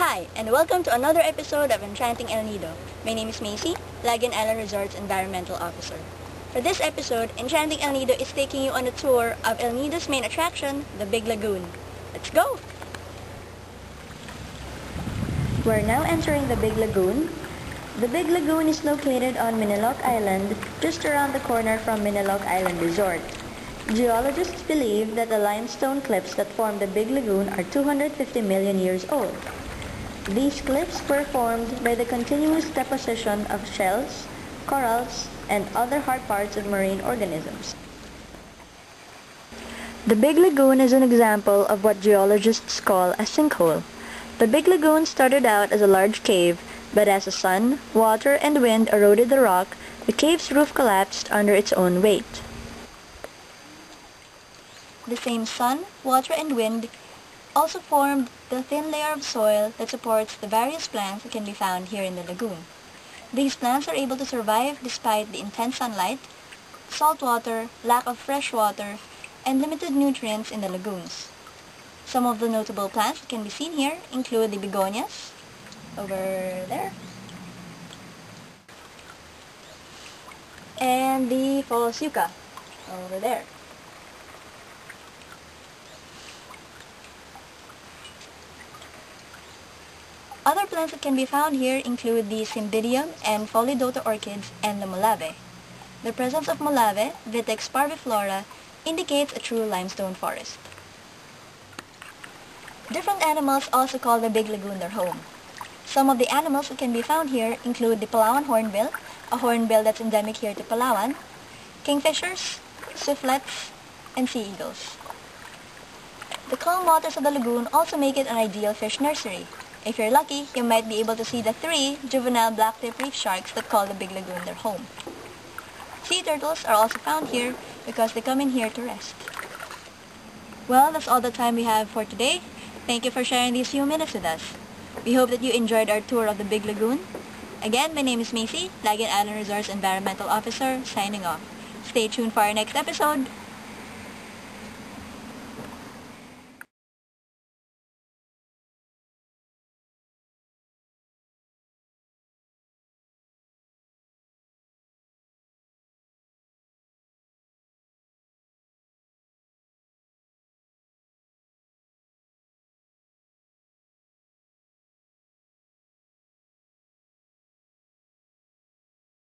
Hi, and welcome to another episode of Enchanting El Nido. My name is Macy, Palawan Island Resort's Environmental Officer. For this episode, Enchanting El Nido is taking you on a tour of El Nido's main attraction, the Big Lagoon. Let's go! We're now entering the Big Lagoon. The Big Lagoon is located on Miniloc Island, just around the corner from Miniloc Island Resort. Geologists believe that the limestone cliffs that form the Big Lagoon are 250 million years old. These cliffs were formed by the continuous deposition of shells, corals, and other hard parts of marine organisms. The Big Lagoon is an example of what geologists call a sinkhole. The Big Lagoon started out as a large cave, but as the sun, water, and wind eroded the rock, the cave's roof collapsed under its own weight. The same sun, water, and wind also formed the thin layer of soil that supports the various plants that can be found here in the lagoon. These plants are able to survive despite the intense sunlight, salt water, lack of fresh water, and limited nutrients in the lagoons. Some of the notable plants that can be seen here include the begonias, over there, and the pholosyuca, over there. Other plants that can be found here include the Cymbidium and Pholidota orchids and the molave. The presence of molave, vitex parviflora, indicates a true limestone forest. Different animals also call the Big Lagoon their home. Some of the animals that can be found here include the Palawan hornbill, a hornbill that's endemic here to Palawan, kingfishers, swiftlets, and sea eagles. The calm waters of the lagoon also make it an ideal fish nursery. If you're lucky, you might be able to see the 3 juvenile blacktip reef sharks that call the Big Lagoon their home. Sea turtles are also found here because they come in here to rest. Well, that's all the time we have for today. Thank you for sharing these few minutes with us. We hope that you enjoyed our tour of the Big Lagoon. Again, my name is Macy, Palawan Island Resort's Environmental Officer, signing off. Stay tuned for our next episode.